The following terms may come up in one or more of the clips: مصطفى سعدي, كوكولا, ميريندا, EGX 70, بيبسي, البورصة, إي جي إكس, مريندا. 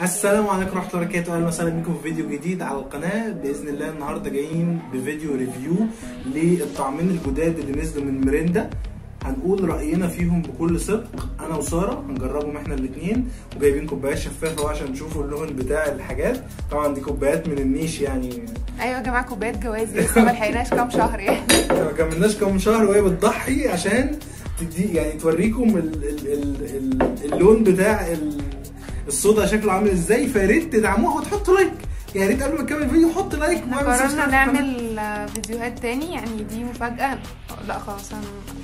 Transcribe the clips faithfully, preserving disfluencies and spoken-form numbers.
السلام عليكم ورحمه الله وبركاته، اهلا وسهلا بكم في فيديو جديد على القناه. باذن الله النهارده جايين بفيديو ريفيو للطعمين الجداد اللي نزلوا من ميريندا، هنقول راينا فيهم بكل صدق. انا وساره هنجربهم احنا الاثنين، وجايبين كوبايات شفافه عشان نشوفوا اللون بتاع الحاجات. طبعا دي كوبايات من النيش، يعني ايوه يا جماعه كوبايات جواز لسه ما لحقناش كام شهر يعني ما كملناش كام شهر وهي بتضحي عشان تدي يعني توريكم ال ال ال ال اللون بتاع ال الصودا شكله عامل ازاي. فيا ريت تدعموها وتحطوا لايك، يا ريت قبل ما نكمل الفيديو حط لايك. قررنا نعمل فيديوهات تاني، يعني دي مفاجأة. لا خلاص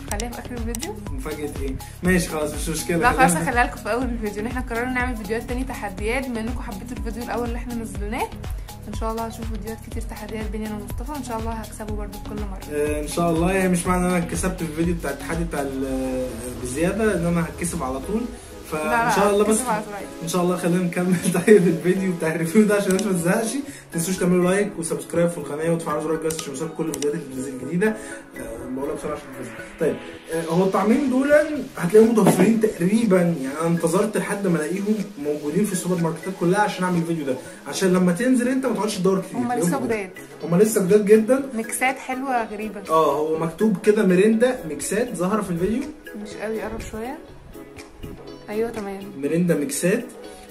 هنخليها في اخر الفيديو. مفاجأة ايه؟ ماشي خلاص مش مشكلة. لا خلاص هخليها لكم في اول الفيديو، ان احنا قررنا نعمل فيديوهات تاني تحديات. بما انكم حبيتوا الفيديو الاول اللي احنا نزلناه، ان شاء الله هشوف فيديوهات كتير تحديات بيني انا ومصطفى، وان شاء الله هكسبه برده كل مره. آه ان شاء الله. يعني مش معنى انا كسبت في الفيديو بتاع التحدي بتاع بزياده ان انا هتكسب على طول. فان شاء الله بس ان شاء الله خلينا نكمل طيب الفيديو بتاع الريفيو ده عشان ما تزهقش. ما تنسوش تعملوا لايك وسبسكرايب في القناه وتفعلوا زر الجرس عشان يوصلكم كل الفيديوهات اللي بتنزل جديده. أه بقولها بسرعه عشان طيب. أه هو الطعمين دول هتلاقيهم متوفرين تقريبا، يعني انا انتظرت لحد ما الاقيهم موجودين في السوبر ماركتات كلها عشان اعمل الفيديو ده، عشان لما تنزل انت ما تقعدش تدور كتير. هم لسه جداد، هم لسه جداد جدا. ميكسات حلوه غريبه. اه هو مكتوب كده ميريندا ميكسات ظاهره في الفيديو، مش قوي قرب شويه. ايوه تمام، ميريندا ميكسات.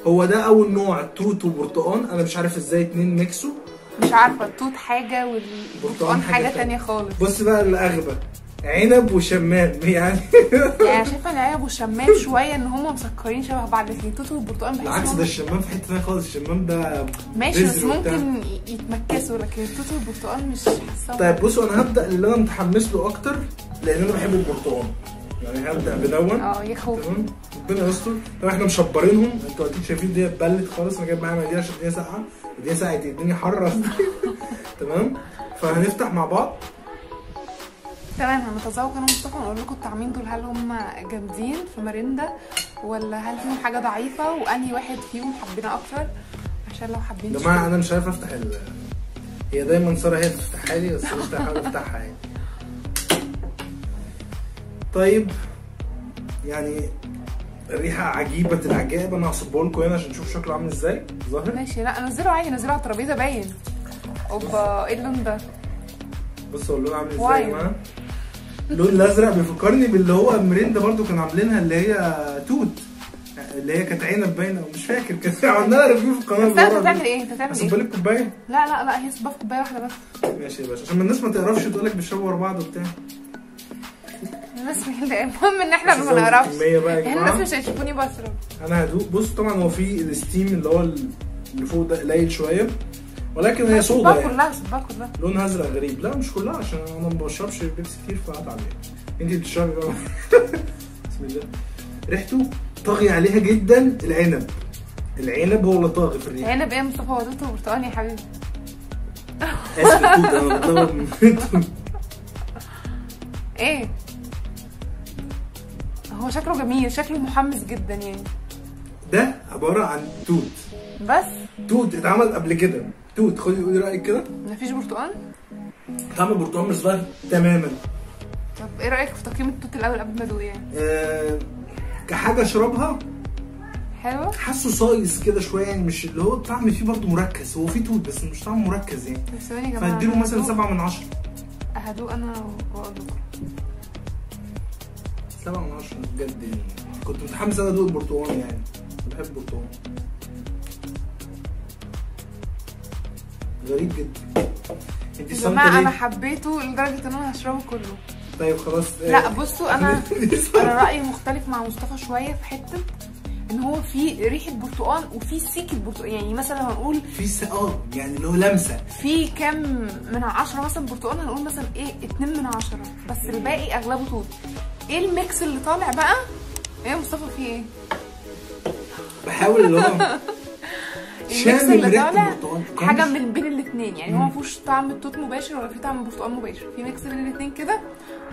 هو ده اول نوع، توت وبرتقان. انا مش عارف ازاي اتنين ميكسوا، مش عارفه. التوت حاجه والبرتقان حاجه, حاجة تانية خالص. بص بقى الاغبى، عنب وشمام يعني يعني شايفه العنب والشمام شويه ان هم مسكرين شبه بعض، لكن التوت والبرتقان بحسهم العكس. ده الشمام في حته ثانيه خالص، الشمام ده ماشي بس ممكن يتمكسوا، لكن التوت والبرتقان مش حاساهم. طيب بصوا انا هبدا اللي انا متحمس له اكتر، لان انا بحب البرتقان، يعني هبدا بدون. اه يخوف ربنا يستر. طب احنا مشبرينهم، انتوا اكيد شايفين دي اتبلت خالص. انا جايب معايا مقادير عشان دي ساقعه، دي ساقعه الدنيا حره تمام. فهنفتح مع بعض. تمام هنتذوق انا ومصطفى ونقول لكم الطعمين دول هل هم جامدين في ميريندا ولا هل فيهم حاجه ضعيفه، وانهي واحد فيهم حبينا اكتر، عشان لو حابين. يا جماعه انا مش عارف افتح ال... هي دايما ساره هي اللي بتفتحها لي، بس مش هحاول افتحها يعني. طيب يعني الريحه عجيبه العجائب. انا هصبه لكم هنا عشان نشوف شكله عامل ازاي. ظاهر ماشي. لا نزله عادي، نزله على الترابيزه باين. اوبا ايه اللون ده؟ بص هو اللون عامل ازاي يا جماعه. اللون الازرق بيفكرني باللي هو ميريندا برده كانوا عاملينها، اللي هي توت، اللي هي كانت عنب باينه مش فاكر. كانت عملنا لها ريفيو في القناه. انت بتعمل ايه؟ انت بتعمل ايه؟ هصب لك كوبايه. لا لا لا هي صباها في كوبايه واحده بس. ماشي يا باشا عشان الناس ما تقرفش وتقول لك بيشربوا ورا بعض وبتاع. المهم ان احنا ما بنعرفش، الناس مش هيشوفوني بشرب. انا هدوق. بص طبعا هو في الستيم اللي هو اللي فوق ده قليل شويه، ولكن هي صودا يعني. كلها صباها كلها لونها ازرق غريب. لا مش كلها عشان انا ما بشربش بيبسي كتير فقعد عليها. انت بتشربي بقى بسم الله. ريحته طاغيه عليها جدا العنب، العنب هو اللي طاغي في الريحه. عنب ايه يا مصطفى؟ هو توت وبرتقال يا حبيبي. اسف انا بطلب من ايه. هو شكله جميل، شكله محمس جدا يعني. ده عباره عن توت بس، توت اتعمل قبل كده. توت خدي قولي رايك كده. مفيش برتقال، طعم البرتقال مش ظاهر تماما. طب ايه رايك في تقييم التوت الاول قبل ما ادوق يعني؟ آه كحاجه اشربها حلوه، حاسه صايص كده شويه يعني، مش اللي هو الطعم فيه برضه مركز. هو فيه توت بس مش طعم مركز يعني. بس ثواني يا جماعه، فاديله مثلا سبعه من عشره. هدوق انا واقول سبعة من عشرة بجد يعني. كنت متحمس انا ادوق البرتقال يعني، بحب البرتقال. غريب جدا. انت يا جماعه انا حبيته لدرجه ان انا هشربه كله. طيب خلاص. لا بصوا انا انا رايي مختلف مع مصطفى شويه في حته ان هو في ريحه برتقال وفي سيكه برتقال، يعني مثلا هنقول في سقاء يعني اللي هو لمسه. في كام من عشرة مثلا برتقال، هنقول مثلا ايه اتنين من عشرة بس، الباقي اغلبه توت. ايه الميكس اللي طالع بقى؟ ايه يا مصطفى في ايه؟ بحاول اللي هو الميكس اللي طالع حاجه من بين الاثنين يعني. مم. هو ما فيهوش طعم التوت مباشر ولا في طعم برتقال مباشر، في ميكس بين الاثنين كده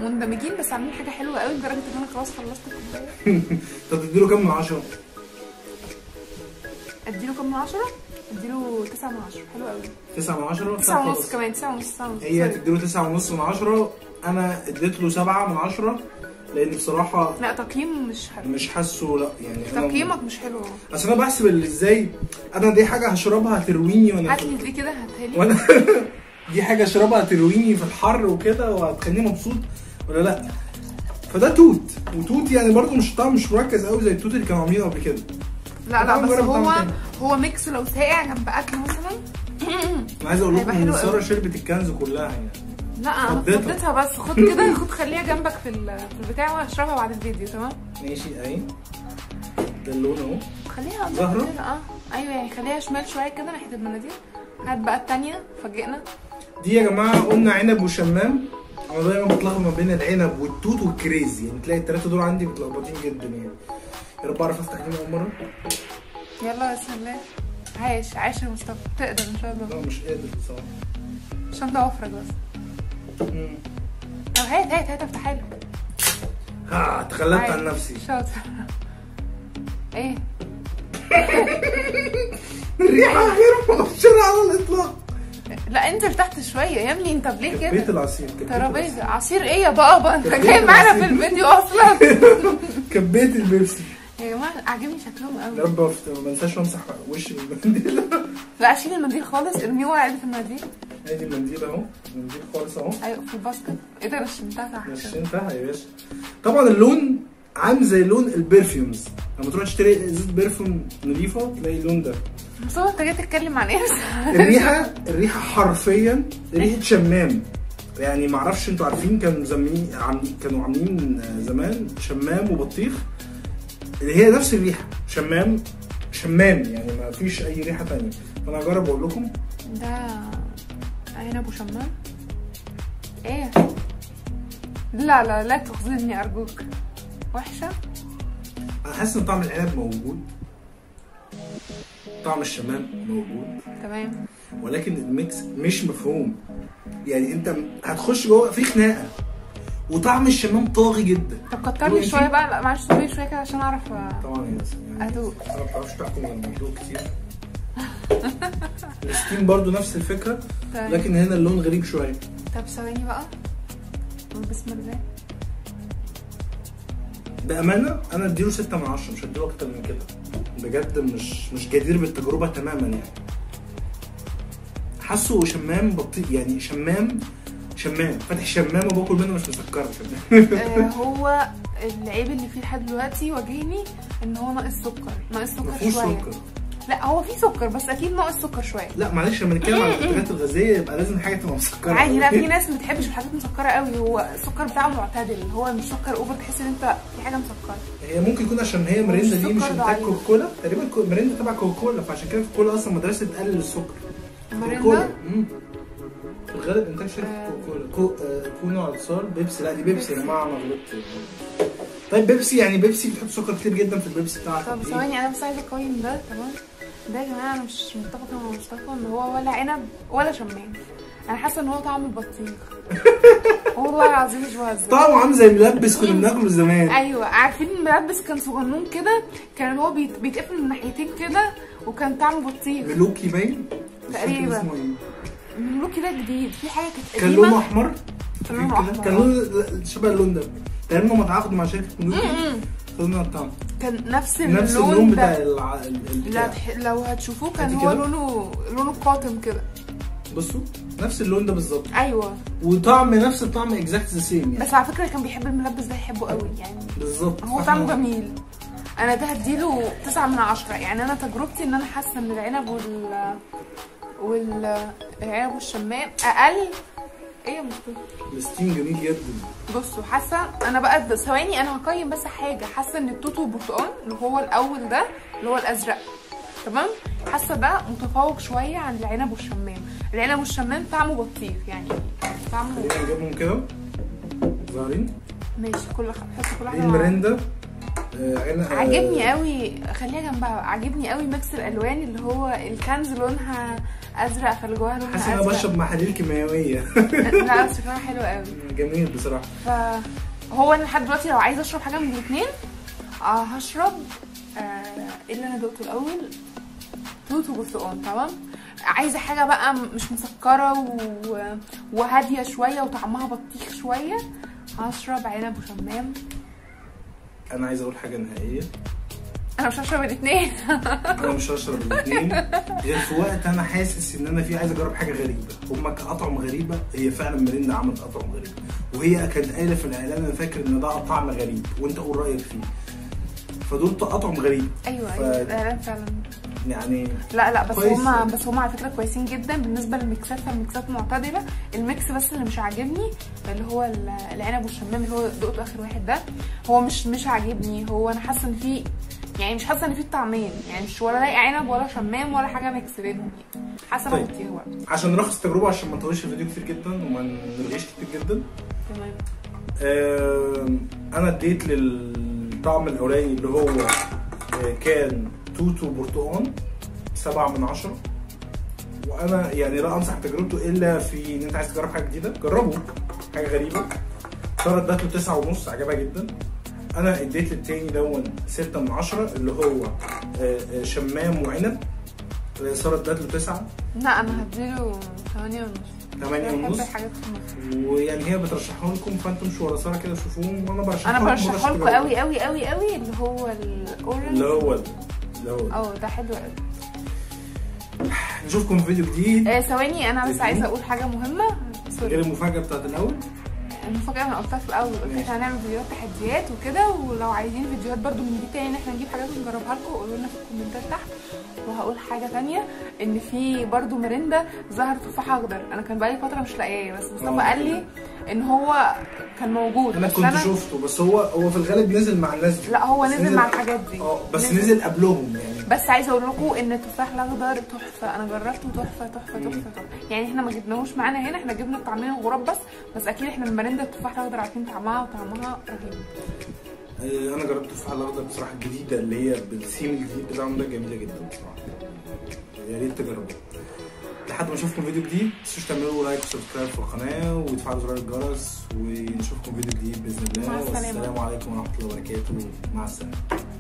مندمجين، بس عاملين حاجه حلوه قوي لدرجه ان انا خلاص خلصت الكوبايه. طب تديله كام من عشرة؟ اديله كام من عشرة؟ اديله تسعة من عشرة. حلو قوي. تسعة من عشرة. تسعة ونص كمان. تسعة ونص. هي تديله تسعة ونص من عشرة، انا اديت له سبعة من عشرة. لان بصراحه لا تقييم مش حلو، مش حاسه. لا يعني تقييمك مش حلو، اصل انا بحسب اللي ازاي انا دي حاجه هشربها ترويني وانا هتلي ليه كده هتهلي وانا دي حاجه اشربها ترويني في الحر وكده وهتخليني مبسوط ولا لا. فده توت، وتوت يعني برده مش طعم مش مركز قوي زي التوت اللي كانوا عاملينه قبل كده. لا لا بس هو هو ميكس لو ساقع جنب اكل مثلا انا عايز اقول لكم ان ساره شربت الكنز كلها يعني. لا انا فضيتها بس خد كده، خد خليها جنبك في في البتاع وانا هشربها بعد الفيديو. تمام ماشي. اهي ده اللون اهو، خليها زهره. اه ايوه يعني خليها شمال شويه كده ناحيه المناديل. هات بقى الثانيه فاجئنا. دي يا جماعه قلنا عنب وشمام. انا دايما بتلخبط ما بين العنب والتوت والكريزي، يعني تلاقي الثلاثه دول عندي متلخبطين جدا يعني. يا رب اعرف استحمل اول مره. يلا يا سلام، عايش عايش يا مصطفى، تقدر ان شاء الله. لا مش قادر بصراحه، عشان ده وفرك بس. امم طب هات هات هات افتح حالك. ها تخلفت عن نفسي. شاطر. ايه؟ الريحه غير مبشره على الاطلاق. لا انزل تحت شويه يا ابني. انت ليه كده؟ كبيت العصير. ترابيزه عصير ايه يا بابا؟ انت جاي معانا في الفيديو اصلا. كبيت البيبسي. يا جماعه عاجبني شكلهم قوي. يا رب ما انساش امسح وشي بالمنديل. لا اشيل المنديل خالص، ارميه وقعد في المنديل. ادي المنديل اهو، المنديل خالص اهو. ايوه في الباسكت. ايه ده رشمتها تحت؟ رشمتها يا باشا. طبعا اللون عامل زي لون البرفيومز، لما تروح تشتري زيت برفيوم نظيفه تلاقي اللون ده. بس هو انت جاي تتكلم عن ايه؟ الريحه الريحه حرفيا ريحه شمام. يعني معرفش انتوا عارفين كانوا مسميين كانوا عاملين زمان شمام وبطيخ، اللي هي نفس الريحه شمام شمام يعني ما فيش اي ريحه ثانيه. فانا هجرب اقول لكم ده عنب وشمام. ايه؟ لا لا لا تخزني ارجوك. وحشه. انا حاسس ان طعم العنب موجود، طعم الشمام موجود، تمام، ولكن الميكس مش مفهوم. يعني انت هتخش جوه في خناقه، وطعم الشمام طاغي جدا. طب كتر لي شويه بقى. لا معلش صبري شويه كده عشان اعرف. طبعا يا ادوق. انا ما بعرفش احكم على الموضوع كتير. الستيم برضو نفس الفكره، طيب. لكن هنا اللون غريب شويه. طب ثواني بقى بسم الله. بامانه انا اديله ستة من عشرة، مش هديله اكتر من كده بجد. مش مش جدير بالتجربه تماما يعني. حاسه شمام بطيء يعني، شمام شمام فاتح شمام وباكل منه مش مسكره. هو العيب اللي فيه لحد دلوقتي واجهني ان هو ناقص سكر، ناقص سكر شويه. لا هو فيه سكر بس اكيد ناقص سكر شويه. لا معلش لما نتكلم على المنتجات الغازيه يبقى لازم الحاجه تبقى مسكره عادي. لا في ناس ما بتحبش الحاجات المسكره قوي، هو السكر بتاعه معتدل، هو مش سكر اوفر تحس ان انت في حاجه مسكره. هي ممكن يكون عشان هي مريندا دي مش بتاع كوكولا تقريبا، مريندا تبع كوكولا، فعشان كده كوكولا اصلا مدرسه تقلل السكر. مريندا في الغالب انتاج شركه كوكولا. كونا على اتصال بيبسي. لا دي بيبسي يا جماعه انا غلطت. طيب بيبسي يعني بيبسي بتحط سكر كتير جدا في البيبسي بتاعك. طب ثواني انا بس عايزه اقيم ده. تمام ده يا جماعه انا مش متفقه مع مصطفى ان هو ولا عنب ولا شمام. انا حاسه ان هو طعم البطيخ والله العظيم مش بهزر. طعمه عامل زي الملبس كنا بناكله زمان. ايوه عارفين الملبس كان صغنون كده، كان هو بيتقفل من ناحيتين كده، وكان طعمه بطيخ ملوكي باين تقريبا. ملوكي ده جديد، في حاجه كانت قديمه كان لونه احمر، كان لونه شبه اللون ده تقريبا. ما تعاقدوا مع شركه ملوكي خدنا الطعم كان نفس اللون، نفس اللون بتاع الع... لا لو هتشوفوه كان هو لونه لونه قاتم كده. بصوا نفس اللون ده بالظبط. ايوه وطعم نفس الطعم اكزاكت ذا سيم يعني. بس على فكره كان بيحب الملبس ده يحبه قوي يعني. بالظبط هو طعمه جميل. انا ده هديله تسعة من عشرة يعني. انا تجربتي ان انا حاسه ان العنب وال وال العنب والشمام اقل. ايه يا مصطفى؟ الستيم جميل جدا. بصوا حاسه انا بقى ثواني انا هقيم بس حاجه. حاسه ان التوت والبرتقال اللي هو الاول ده اللي هو الازرق، تمام، حاسه ده متفوق شويه عن العنب والشمام. العنب والشمام طعمه بطيخ يعني طعمه. خلينا نجيبهم كده ظاهرين ماشي. كل حاسه كل حاجه. المرندا آه عاجبني قوي. خليها جنبها. عاجبني قوي ميكس الالوان اللي هو الكنز لونها ازرق فاللي جواها لونها ازرق. حاسس ان انا بشرب محاليل كيماويه. لا شكلها حلو قوي جميل بصراحه. فهو انا لحد دلوقتي لو عايزه اشرب حاجه من الاثنين آه هشرب آه اللي انا دقته الاول، توت وبرتقال. تمام عايزه حاجه بقى مش مسكره و... وهاديه شويه وطعمها بطيخ شويه هشرب عنب وشمام. انا عايز اقول حاجه نهائيه. انا مش هشرب الاثنين. انا مش هشرب الاثنين غير في وقت انا حاسس ان انا فيه عايز اجرب حاجه غريبه. هما كأطعم غريبه، هي فعلا مريندا عملت اطعم غريبه، وهي كانت قايله في الاعلان انا فاكر ان ده طعم غريب وانت قول رايك فيه، فدول اطعم غريب. ايوه ف... ايوه الاعلان فعلا يعني لا لا بس هما بس هما على فكره كويسين جدا بالنسبه للميكسات، فالميكسات معتدله. الميكس بس اللي مش عاجبني اللي هو العنب والشمام اللي هو دقته اخر واحد ده، هو مش مش عاجبني. هو انا حاسه ان فيه يعني مش حاسه ان في طعمين، يعني مش ولا لاقي عنب ولا شمام ولا حاجه ميكس بينهم، حاسه طيب. ممكن هو عشان نلخص التجربه عشان ما نطولش الفيديو كتير جدا وما نلغيش كتير جدا. تمام. آه انا اديت للطعم الاولاني اللي هو آه كان توتو برتقان سبعة من عشرة، وانا يعني لا انصح تجربته الا في ان انت عايز تجرب حاجه جديده، جربه حاجه غريبه. ساره اديت له تسعة ونص، عجبها جدا. انا اديت للتاني دون ستة من عشرة اللي هو شمام وعنب، ساره اديت له تسعة. لا انا هديله ثمانية ونص ثمانية ونص، ويعني هي بترشحهم لكم فانتم شو ورا ساره كده شوفوهم، وانا برشحهم انا برشحه لكم قوي قوي قوي قوي اللي هو الاورنج اللي هو اللي هو اه ده حلو قوي. نشوفكم في فيديو جديد. آه ثواني انا بس عايزه اقول حاجه مهمه غير المفاجاه بتاعت الاول. المفاجأة أنا قلتها في الأول، قلت هنعمل فيديوهات تحديات وكده، ولو عايزين فيديوهات برضو من دي تاني إن إحنا نجيب حاجات ونجربها لكم قولوا لنا في الكومنتات تحت. وهقول حاجة تانية إن في برضو مريندا ظهر تفاح أخضر، أنا كان بقالي فترة مش لاقياه، بس مصطفى قال لي إن هو كان موجود. أنا كنت شفته بس هو هو في الغالب نزل مع الناس دي. لا هو نزل, نزل مع الحاجات دي. أه بس نزل, نزل قبلهم يعني. بس عايزه اقول لكم ان التفاح الاخضر تحفه، انا جربته تحفه تحفه تحفه تحفه، يعني احنا ما جبناهوش معانا هنا، احنا جبنا الطعمين الغراب بس، بس اكيد احنا من مريندا التفاح الاخضر عارفين طعمها وطعمها رهيب. انا جربت التفاح الاخضر بصراحه الجديده اللي هي بالسيم الجديد بتاعهم ده، جميله جدا بصراحه، يا ريت تجربوها. لحد ما اشوفكم فيديو جديد ما تنسوش تعملوا لايك وسبسكرايب في القناه وتفعلوا زرار الجرس، ونشوفكم فيديو جديد باذن الله. والسلام عليكم ورحمه الله وبركاته. مع السلامه.